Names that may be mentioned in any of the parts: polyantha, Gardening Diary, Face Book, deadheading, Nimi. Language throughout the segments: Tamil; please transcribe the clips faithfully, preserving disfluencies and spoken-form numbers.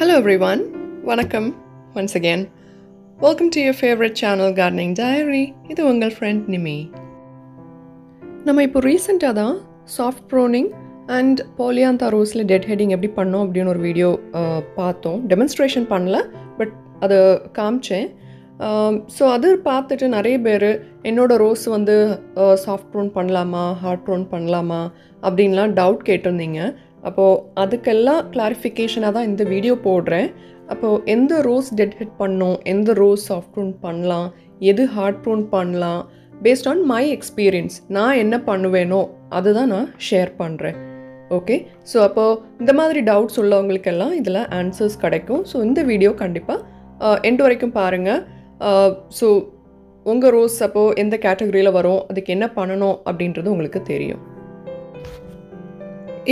Hello everyone, வணக்கம் once again. Welcome to your favorite channel Gardening Diary. இது உங்கள் friend நிமி. நம்ம இப்போ ரீசன்ட்டா தான் soft pruning and polyantha roseல dead heading எப்படி பண்ணோம் அப்படின ஒரு வீடியோ பார்த்தோம். Demonstration பண்ணல, but அது காமிச்சேன். ஸோ அது பார்த்துட்டு நிறைய பேர் என்னோடய ரோஸ் வந்து சாஃப்ட் ப்ரூன் பண்ணலாமா ஹார்ட் ப்ரூன் பண்ணலாமா அப்படின்லாம் டவுட் கேட்டிருந்தீங்க. அப்போது அதுக்கெல்லாம் கிளாரிஃபிகேஷனாக தான் இந்த வீடியோ போடுறேன். அப்போது எந்த ரோஸ் டெட் ஹெட் பண்ணணும், எந்த ரோஸ் சாஃப்ட் ப்ரூன் பண்ணலாம், எது ஹார்ட் ப்ரூன் பண்ணலாம், பேஸ்ட் ஆன் மை எக்ஸ்பீரியன்ஸ் நான் என்ன பண்ணுவேனோ அதுதான் நான் ஷேர் பண்ணுறேன். ஓகே, ஸோ அப்போது இந்த மாதிரி டவுட்ஸ் உள்ளவங்களுக்கெல்லாம் இதில் ஆன்சர்ஸ் கிடைக்கும். ஸோ இந்த வீடியோ கண்டிப்பாக எண்டு வரைக்கும் பாருங்கள். ஸோ உங்கள் ரோஸ் அப்போது எந்த கேட்டகரியில் வரும், அதுக்கு என்ன பண்ணணும் அப்படின்றது உங்களுக்கு தெரியும்.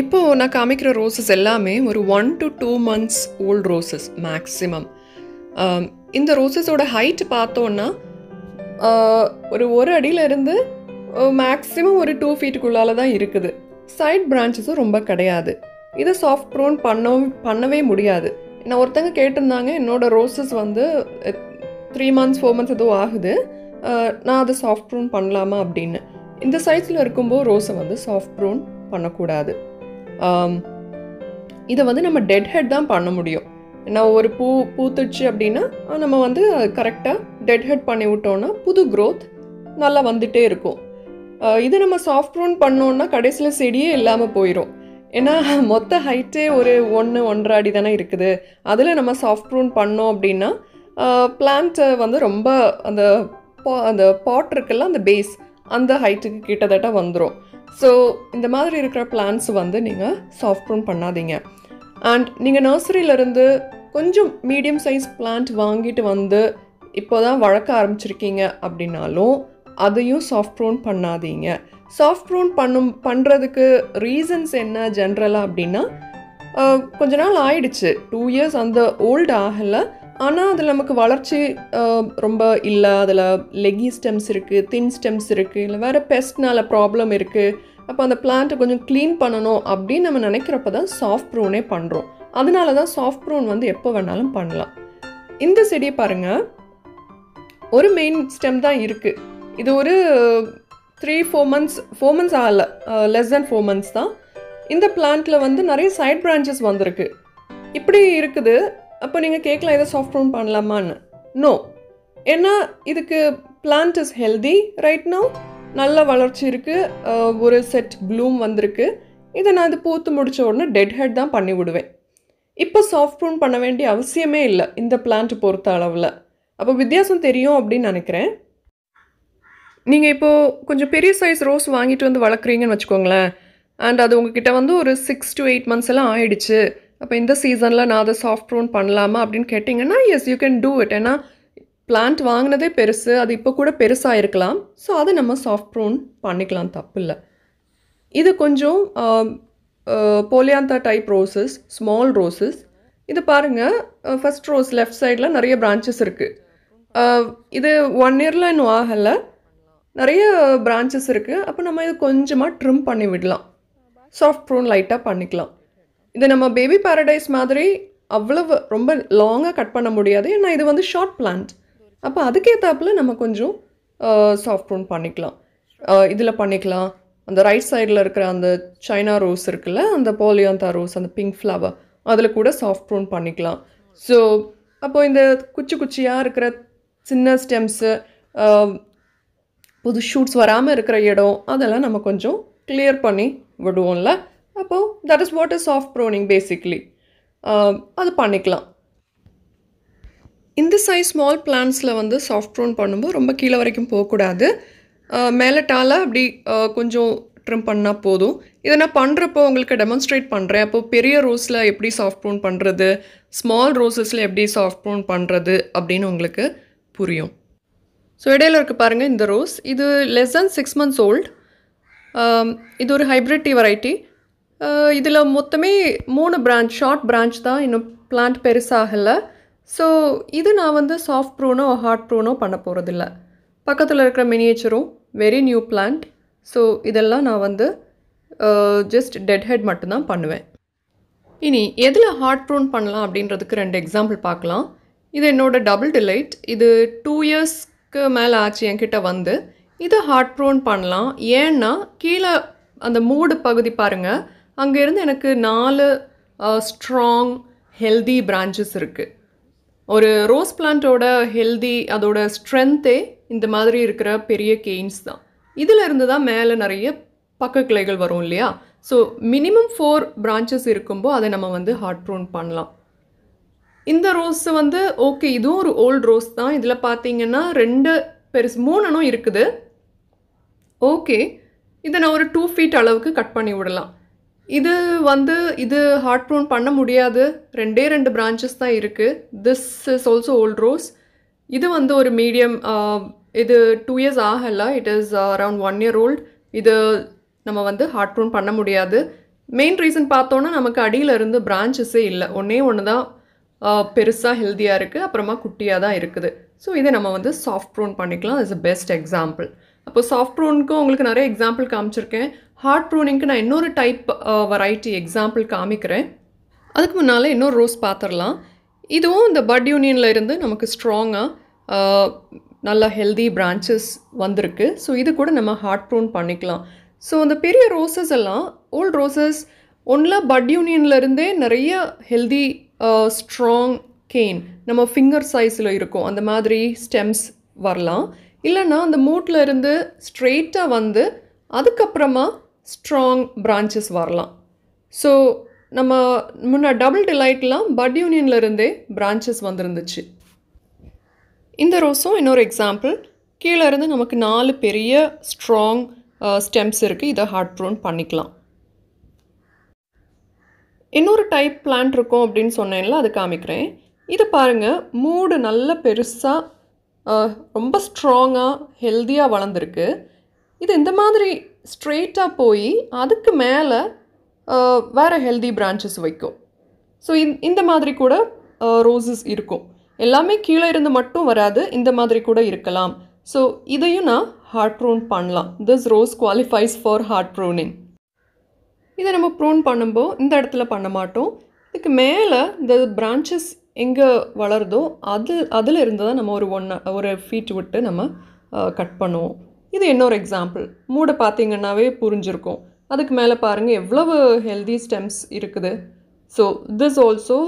இப்போது நான் காமிக்கிற ரோஸஸ் எல்லாமே ஒரு one to two months old roses maximum. இந்த ரோஸஸோட ஹைட் பார்த்தோன்னா ஒரு ஒரு அடியிலேருந்து மேக்ஸிமம் ஒரு டூ ஃபீட்டுக்குள்ளால் தான் இருக்குது. சைட் பிரான்ச்சஸும் ரொம்ப கிடையாது. இதை சாஃப்ட் ப்ரோன் பண்ணவும் பண்ணவே முடியாது. நான் ஒருத்தங்க கேட்டிருந்தாங்க, என்னோடய ரோஸஸ் வந்து த்ரீ மந்த்ஸ் ஃபோர் மந்த்ஸ் எதுவும் ஆகுது, நான் அதை சாஃப்ட் ப்ரூன் பண்ணலாமா அப்படின்னு. இந்த சைஸில் இருக்கும்போது ரோஸை வந்து சாஃப்ட் ப்ரூன் பண்ணக்கூடாது. இதை வந்து நம்ம டெட் ஹெட் தான் பண்ண முடியும். நான் ஒரு பூ பூத்துச்சு அப்படின்னா நம்ம வந்து கரெக்டாக டெட் ஹெட் பண்ணி விட்டோன்னா புது க்ரோத் நல்லா வந்துகிட்டே இருக்கும். இதை நம்ம சாஃப்ட் ப்ரூன் பண்ணோன்னா கடைசியில் செடியே இல்லாமல் போயிடும். ஏன்னா மொத்த ஹைட்டே ஒரு ஒன்று ஒன்றரை அடி தானே இருக்குது. அதில் நம்ம சாஃப்ட் ப்ரூன் பண்ணோம் அப்படின்னா பிளான்ட்டை வந்து ரொம்ப அந்த பா அந்த பாட் இருக்குல்ல அந்த பேஸ் அந்த ஹைட்டுக்கு கிட்டத்தட்ட வந்துடும். ஸோ இந்த மாதிரி இருக்கிற பிளான்ட்ஸ் வந்து நீங்கள் சாஃப்ட் ப்ரூன் பண்ணாதீங்க. அண்ட் நீங்கள் நர்சரியிலேருந்து கொஞ்சம் மீடியம் சைஸ் பிளான்ட் வாங்கிட்டு வந்து இப்போ தான் வளர்க்க ஆரம்பிச்சிருக்கீங்க அப்படின்னாலும் அதையும் சாஃப்ட் ப்ரூன் பண்ணாதீங்க. சாஃப்ட் ப்ரூன் பண்ணும் பண்ணுறதுக்கு ரீசன்ஸ் என்ன ஜென்ரலாக அப்படின்னா, கொஞ்ச நாள் ஆயிடுச்சு, டூ இயர்ஸ் அந்த ஓல்டு ஆகலை, ஆனால் அதில் நமக்கு வளர்ச்சி ரொம்ப இல்லை, அதில் லெக்கி ஸ்டெம்ஸ் இருக்குது, தின் ஸ்டெம்ஸ் இருக்குது, இல்லை வேறு பெஸ்ட்னால ப்ராப்ளம் இருக்குது, அப்போ அந்த பிளான்ட்டை கொஞ்சம் க்ளீன் பண்ணணும் அப்படின்னு நம்ம நினைக்கிறப்ப தான் சாஃப்ட் ப்ரூனே பண்ணுறோம். அதனால தான் சாஃப்ட் ப்ரூன் வந்து எப்போ வேணாலும் பண்ணலாம். இந்த செடியை பாருங்கள், ஒரு மெயின் ஸ்டெம் தான் இருக்குது. இது ஒரு three four months four months ஆகலை, லெஸ் தென் ஃபோர் மந்த்ஸ் தான். இந்த பிளான்ட்டில் வந்து நிறைய சைட் பிரான்ச்சஸ் வந்திருக்கு. இப்படி இருக்குது. அப்போ நீங்கள் கேட்கலாம், இதை சாஃப்ட் ப்ரூன் பண்ணலாமான்னு. நோ, ஏன்னா இதுக்கு plant is healthy right now, நல்ல வளர்ச்சி இருக்குது, ஒரு செட் ப்ளூம் வந்திருக்கு. இதை நான் இது பூத்து முடித்த உடனே டெட் ஹெட் தான் பண்ணி விடுவேன். இப்போ சாஃப்ட் ப்ரூன் பண்ண வேண்டிய அவசியமே இல்லை இந்த பிளான்ட் பொறுத்த அளவில். அப்போ வித்தியாசம் தெரியும் அப்படின்னு நினைக்கிறேன். நீங்கள் இப்போது கொஞ்சம் பெரிய சைஸ் ரோஸ் வாங்கிட்டு வந்து வளர்க்குறீங்கன்னு வச்சுக்கோங்களேன். அண்ட் அது உங்ககிட்ட வந்து ஒரு சிக்ஸ் டு எயிட் மந்த்ஸ் எல்லாம் ஆயிடுச்சு. அப்போ இந்த சீசனில் நான் அதை சாஃப்ட் ப்ரூன் பண்ணலாமா அப்படின்னு கேட்டிங்கன்னா yes, you can do it. ஏன்னா பிளான்ட் வாங்கினதே பெருசு, அது இப்போ கூட பெருசாக இருக்கலாம். ஸோ அதை நம்ம சாஃப்ட் ப்ரூன் பண்ணிக்கலாம், தப்பு இல்லை. இது கொஞ்சம் polyantha type roses, small roses. இது பாருங்கள், ஃபஸ்ட் ரோஸ் லெஃப்ட் சைடில் நிறைய பிரான்ச்சஸ் இருக்குது. இது ஒன் இயரில் இன்னும் ஆகலை, நிறைய பிரான்ச்சஸ் இருக்குது. அப்போ நம்ம இது கொஞ்சமாக ட்ரிம் பண்ணி விடலாம், சாஃப்ட் ப்ரூன் லைட்டாக பண்ணிக்கலாம். இது நம்ம பேபி பேரடைஸ் மாதிரி அவ்வளவு ரொம்ப லாங்காக கட் பண்ண முடியாது, ஏன்னா இது வந்து ஷார்ட் பிளான்ட். அப்போ அதுக்கேற்றாப்பில் நம்ம கொஞ்சம் சாஃப்ட் ப்ரூன் பண்ணிக்கலாம், இதில் பண்ணிக்கலாம். அந்த ரைட் சைடில் இருக்கிற அந்த சைனா ரோஸ் இருக்குல்ல, அந்த போலியாந்தா ரோஸ், அந்த பிங்க் ஃப்ளவர், அதில் கூட சாஃப்ட் ப்ரூன் பண்ணிக்கலாம். ஸோ அப்போது இந்த குச்சி குச்சியாக இருக்கிற சின்ன ஸ்டெம்ஸு, புது ஷூட்ஸ் வராமல் இருக்கிற இடம், அதெல்லாம் நம்ம கொஞ்சம் கிளியர் பண்ணி விடுவோம்ல. அப்போது that is what is soft pruning basically, அது பண்ணிக்கலாம். இந்த சைஸ் ஸ்மால் பிளான்ஸில் வந்து சாஃப்ட் ப்ரூன் பண்ணும்போது ரொம்ப கீழே வரைக்கும் போகக்கூடாது, மேலட்டால் அப்படி கொஞ்சம் ட்ரிம் பண்ணால் போதும். இதை நான் பண்ணுறப்போ உங்களுக்கு டெமான்ஸ்ட்ரேட் பண்ணுறேன். அப்போது பெரிய ரோஸில் எப்படி சாஃப்ட் ப்ரூன் பண்ணுறது, ஸ்மால் ரோஸஸில் எப்படி சாஃப்ட் ப்ரூன் பண்ணுறது அப்படின்னு உங்களுக்கு புரியும். ஸோ இடையில இருக்க பாருங்கள் இந்த ரோஸ், இது less than six months old. இது ஒரு ஹைப்ரிட் வெரைட்டி. இதில் மொத்தமே மூணு பிரான்ச், ஷார்ட் பிரான்ச் தான், இன்னும் பிளான்ட் பெருசாகலை. ஸோ இது நான் வந்து சாஃப்ட் ப்ரூனோ ஹார்ட் ப்ரூனோ பண்ண போகிறதில்ல. பக்கத்தில் இருக்கிற மினியேச்சரும் வெரி நியூ பிளான்ட். ஸோ இதெல்லாம் நான் வந்து ஜஸ்ட் டெட் ஹெட் மட்டும்தான் பண்ணுவேன். இனி எதில் ஹார்ட் ப்ரூன் பண்ணலாம் அப்படின்றதுக்கு ரெண்டு எக்ஸாம்பிள் பார்க்கலாம். இது என்னோட டபுள் டிலைட். இது டூ இயர்ஸ்க்கு மேலே ஆச்சு என்கிட்ட வந்து. இதை ஹார்ட் ப்ரூன் பண்ணலாம். ஏன்னா கீழே அந்த மூடு பகுதி பாருங்கள், அங்கேருந்து எனக்கு நாலு ஸ்ட்ராங் ஹெல்தி பிரான்ச்சஸ் இருக்குது. ஒரு ரோஸ் பிளான்ட்டோட ஹெல்தி அதோட ஸ்ட்ரென்த்தே இந்த மாதிரி இருக்கிற பெரிய கெயின்ஸ் தான். இதிலிருந்து தான் மேலே நிறைய பக்க கிளைகள் வரும் இல்லையா? ஸோ மினிமம் ஃபோர் பிரான்ச்சஸ் இருக்கும்போது அதை நம்ம வந்து ஹார்ட் ப்ரூன் பண்ணலாம். இந்த ரோஸ் வந்து ஓகே, இதுவும் ஒரு ஓல்டு ரோஸ் தான். இதில் பார்த்தீங்கன்னா ரெண்டு பெருசு மூணனும் இருக்குது. ஓகே, இதை நான் ஒரு டூ ஃபீட் அளவுக்கு கட் பண்ணி விடலாம். இது வந்து இது ஹார்ட் ப்ரூன் பண்ண முடியாது, ரெண்டே ரெண்டு பிரான்ச்சஸ் தான் இருக்குது. This is also old rose. இது வந்து ஒரு மீடியம், இது டூ இயர்ஸ் ஆகலை, it is around one year old. இது நம்ம வந்து ஹார்ட் ப்ரூன் பண்ண முடியாது. மெயின் ரீசன் பார்த்தோன்னா நமக்கு அடியில் இருந்து பிரான்ச்சஸே இல்லை, ஒன்றே ஒன்று தான் பெருசாக ஹெல்த்தியாக இருக்குது, அப்புறமா குட்டியாக தான் இருக்குது. ஸோ இதை நம்ம வந்து சாஃப்ட் ப்ரூன் பண்ணிக்கலாம். It's a best example. அப்போ சாஃப்ட் ப்ரூனுக்கும் உங்களுக்கு நிறைய எக்ஸாம்பிள் காமிச்சிருக்கேன். ஹார்ட் ப்ரூனிங்க்கு நான் இன்னொரு டைப் வெரைட்டி எக்ஸாம்பிள் காமிக்கிறேன். அதுக்கு முன்னால் இன்னொரு ரோஸ் பார்த்துடலாம். இதுவும் இந்த பட் யூனியனில் இருந்து நமக்கு ஸ்ட்ராங்காக நல்லா ஹெல்தி பிரான்ச்சஸ் வந்திருக்கு. ஸோ இது கூட நம்ம ஹார்ட் ப்ரூன் பண்ணிக்கலாம். ஸோ அந்த பெரிய ரோசஸ் எல்லாம் ஓல்ட் ரோசஸ் ஒன்றில் பட் யூனியன்லேருந்தே நிறைய ஹெல்தி ஸ்ட்ராங் கெயின் நம்ம ஃபிங்கர் சைஸில் இருக்கும் அந்த மாதிரி ஸ்டெம்ஸ் வரலாம். இல்லைன்னா அந்த மூட்டில் இருந்து ஸ்ட்ரெயிட்டாக வந்து அதுக்கப்புறமா ஸ்ட்ராங் பிரான்ச்சஸ் வரலாம். ஸோ நம்ம முன்னே டபுள் டிலைட்லாம் பட் யூனியன்லேருந்தே பிரான்ச்சஸ் வந்துருந்துச்சு. இந்த ரோஸும் இன்னொரு எக்ஸாம்பிள். கீழே இருந்து நமக்கு நாலு பெரிய ஸ்ட்ராங் ஸ்டெம்ஸ் இருக்குது. இதை ஹார்ட் ப்ரூன் பண்ணிக்கலாம். இன்னொரு டைப் பிளான்ட் இருக்கும் அப்படின்னு சொன்னேன்ல, அது காமிக்கிறேன். இதை பாருங்கள், மூடு நல்ல பெருசாக ரொம்ப ஸ்ட்ராங்காக ஹெல்த்தியாக வளர்ந்துருக்கு. இது இந்த மாதிரி ஸ்ட்ரெயிட்டாக போய் அதுக்கு மேலே வேறு ஹெல்தி பிரான்ச்சஸ் வைக்கும். ஸோ இந்த மாதிரி கூட ரோஸஸ் இருக்கும். எல்லாமே கீழே இருந்து மட்டும் வராது, இந்த மாதிரி கூட இருக்கலாம். ஸோ இதையும் நான் ஹார்ட் ப்ரூன் பண்ணலாம். This rose qualifies for hard pruning. இதை நம்ம ப்ரூன் பண்ணும்போது இந்த இடத்துல பண்ண மாட்டோம். இதுக்கு மேலே இந்த பிரான்ச்சஸ் எங்கே வளருதோ அது அதில் இருந்து தான் நம்ம ஒரு ஒன் ஒரு ஃபீட் விட்டு நம்ம கட் பண்ணுவோம். இது இன்னொரு எக்ஸாம்பிள். மூடை பார்த்திங்கன்னாவே புரிஞ்சிருக்கும். அதுக்கு மேலே பாருங்கள் எவ்வளவு ஹெல்தி ஸ்டெம்ஸ் இருக்குது. So this also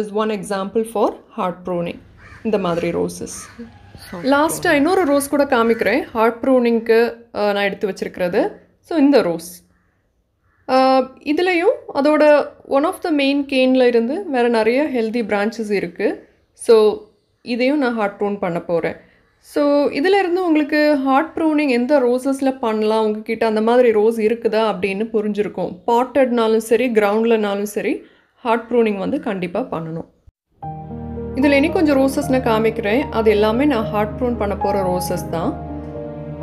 is one example for hard pruning, இந்த மாதிரி ரோஸஸ். லாஸ்ட்டாக இன்னொரு ரோஸ் கூட காமிக்கிறேன், ஹார்ட் ப்ரூனிங்க்கு நான் எடுத்து வச்சுருக்கிறது. ஸோ இந்த ரோஸ் இதுலேயும் அதோட ஒன் ஆஃப் த மெயின் கெயினில் இருந்து வேறு நிறைய ஹெல்தி பிரான்ச்சஸ் இருக்குது. ஸோ இதையும் நான் ஹார்ட் ப்ரூன் பண்ண போகிறேன். ஸோ இதிலேருந்து உங்களுக்கு ஹார்ட் ப்ரூனிங் எந்த ரோஸஸில் பண்ணலாம், உங்ககிட்ட அந்த மாதிரி ரோஸ் இருக்குதா அப்படின்னு புரிஞ்சிருக்கும். பாட்டட்னாலும் சரி கிரவுண்ட்லனாலும் சரி ஹார்ட் ப்ரூனிங் வந்து கண்டிப்பாக பண்ணணும். இதில் இனி கொஞ்சம் ரோசஸ் நான் காமிக்கிறேன். அது எல்லாமே நான் ஹார்ட் ப்ரூன் பண்ண போகிற ரோசஸ் தான்.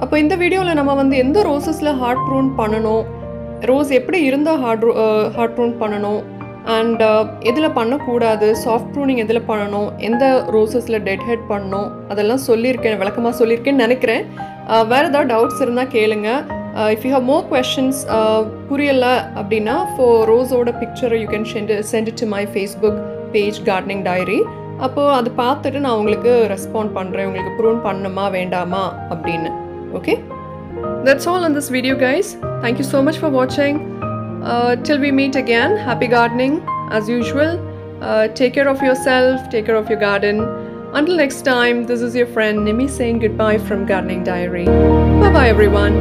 அப்போ இந்த வீடியோவில் நம்ம வந்து எந்த ரோசஸில் ஹார்ட் ப்ரூன் பண்ணணும், ரோஸ் எப்படி இருந்தால் ஹார்ட் ஹார்ட் ப்ரூன் பண்ணணும், அண்ட் எதில் பண்ணக்கூடாது, சாஃப்ட் ப்ரூனிங் எதில் பண்ணணும், எந்த ரோசஸில் டெட் ஹெட் பண்ணணும், அதெல்லாம் சொல்லியிருக்கேன், விளக்கமாக சொல்லியிருக்கேன்னு நினைக்கிறேன். வேறு ஏதாவது டவுட்ஸ் இருந்தால் கேளுங்க. If you have more questions புரியலை அப்படின்னா ஃபோர் ரோஸோட பிக்சரை you can send send it to my Facebook page gardening diary. அப்போது அது பார்த்துட்டு நான் உங்களுக்கு ரெஸ்பாண்ட் பண்ணுறேன், உங்களுக்கு ப்ரூன் பண்ணணுமா வேண்டாமா அப்படின்னு. Okay, that's all on this video guys. Thank you so much for watching. Uh, till we meet again, happy gardening as usual. Uh, take care of yourself, take care of your garden. Until next time, this is your friend Nimi saying goodbye from Gardening Diary. Bye bye everyone.